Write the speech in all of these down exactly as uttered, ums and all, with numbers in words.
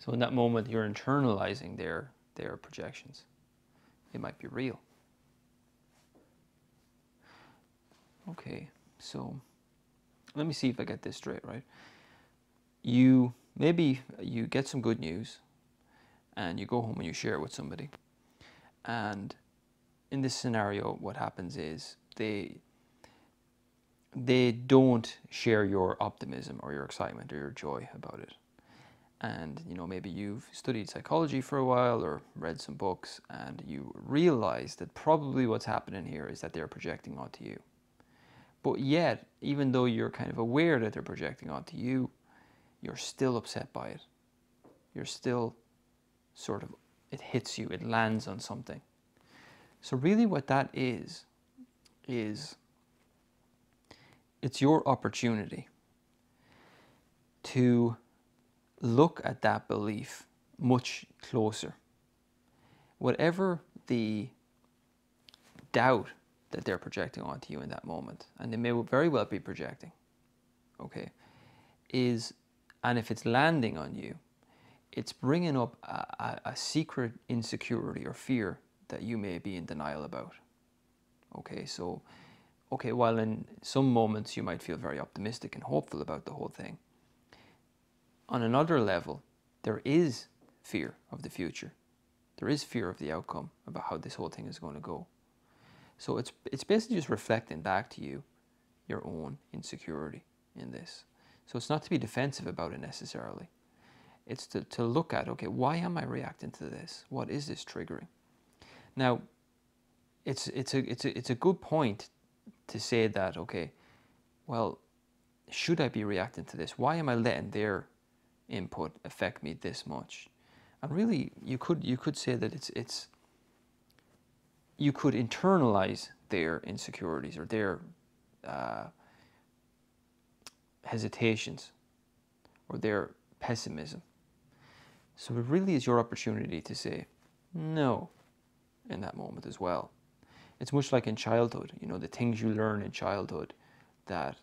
So in that moment, you're internalizing their, their projections. They might be real. Okay, so let me see if I get this straight, right? You, maybe you get some good news and you go home and you share it with somebody. And in this scenario, what happens is they, they don't share your optimism or your excitement or your joy about it. And, you know, maybe you've studied psychology for a while or read some books, and you realize that probably what's happening here is that they're projecting onto you. But yet, even though you're kind of aware that they're projecting onto you, you're still upset by it. You're still sort of, it hits you, it lands on something. So really what that is, is it's your opportunity to look at that belief much closer. Whatever the doubt that they're projecting onto you in that moment, and they may very well be projecting, okay, is, and if it's landing on you, it's bringing up a, a, a secret insecurity or fear that you may be in denial about. Okay, so, okay, while in some moments you might feel very optimistic and hopeful about the whole thing, on another level, there is fear of the future. There is fear of the outcome, about how this whole thing is going to go. So it's, it's basically just reflecting back to you your own insecurity in this. So it's not to be defensive about it necessarily. It's to, to look at, okay, why am I reacting to this? What is this triggering? Now, it's, it's, a, it's, a, it's a good point to say that, okay, well, should I be reacting to this? Why am I letting their input affect me this much? And really, you could you could say that it's it's you could internalize their insecurities or their uh, hesitations or their pessimism. So it really is your opportunity to say no in that moment as well. It's much like in childhood, you know, the things you learn in childhood that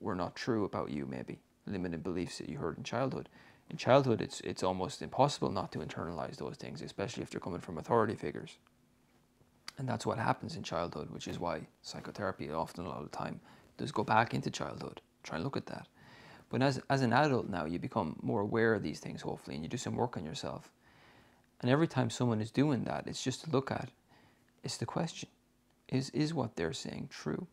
were not true about you, maybe limited beliefs that you heard in childhood. In childhood, it's it's almost impossible not to internalize those things, especially if they're coming from authority figures. And that's what happens in childhood, which is why psychotherapy often a lot of the time does go back into childhood, try and look at that. But as, as an adult now, you become more aware of these things, hopefully, and you do some work on yourself. And every time someone is doing that, it's just to look at, it's the question, is, is what they're saying true?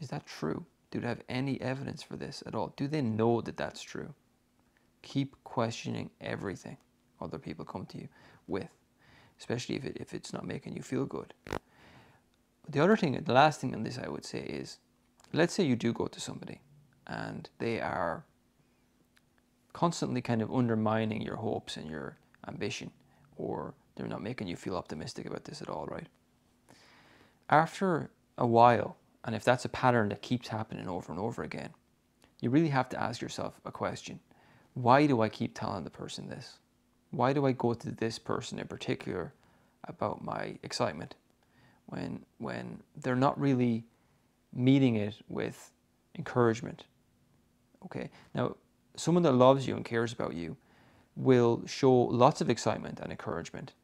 Is that true? Do they have any evidence for this at all? Do they know that that's true? Keep questioning everything other people come to you with, especially if, it, if it's not making you feel good. The other thing, the last thing on this I would say is, let's say you do go to somebody and they are constantly kind of undermining your hopes and your ambition, or they're not making you feel optimistic about this at all, right? After a while, and if that's a pattern that keeps happening over and over again, you really have to ask yourself a question. Why do I keep telling the person this? Why do I go to this person in particular about my excitement when, when they're not really meeting it with encouragement? Okay, now someone that loves you and cares about you will show lots of excitement and encouragement,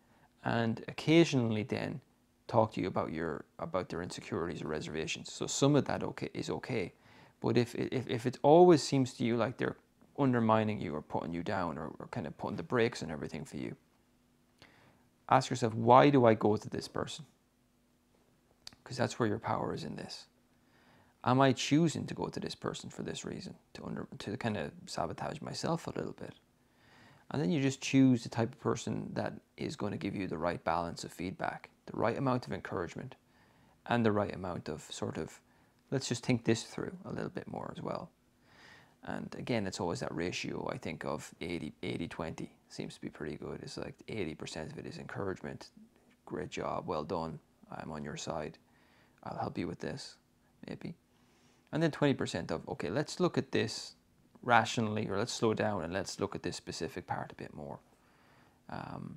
and occasionally then talk to you about your about their insecurities or reservations. So some of that okay is okay, but if if if it always seems to you like they're undermining you or putting you down or, or kind of putting the brakes on everything for you, ask yourself, why do I go to this person? Because that's where your power is in this. Am I choosing to go to this person for this reason, to under to kind of sabotage myself a little bit? And then you just choose the type of person that is going to give you the right balance of feedback, the right amount of encouragement, and the right amount of sort of, let's just think this through a little bit more as well. And again, it's always that ratio, I think, of eighty twenty seems to be pretty good. It's like eighty percent of it is encouragement. Great job, well done, I'm on your side. I'll help you with this, maybe. And then twenty percent of, okay, let's look at this rationally, or let's slow down and let's look at this specific part a bit more. Um,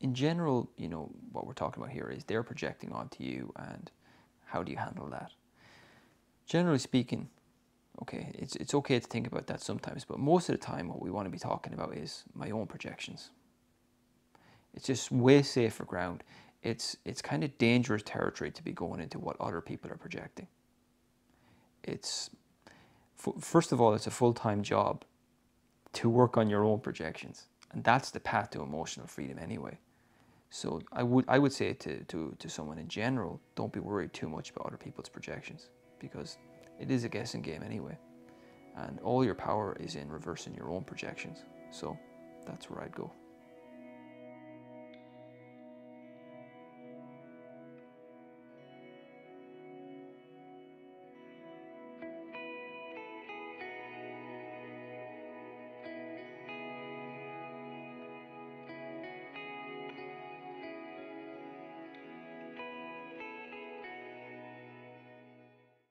in general, you know, what we're talking about here is they're projecting onto you, and how do you handle that? Generally speaking, Okay, it's, it's okay to think about that sometimes, but most of the time what we want to be talking about is my own projections. It's just way safer ground. It's, it's kind of dangerous territory to be going into what other people are projecting. It's, first of all, it's a full-time job to work on your own projections. And that's the path to emotional freedom anyway. So I would, I would say to, to, to someone in general, don't be worried too much about other people's projections, because it is a guessing game anyway. And all your power is in reversing your own projections. So that's where I'd go.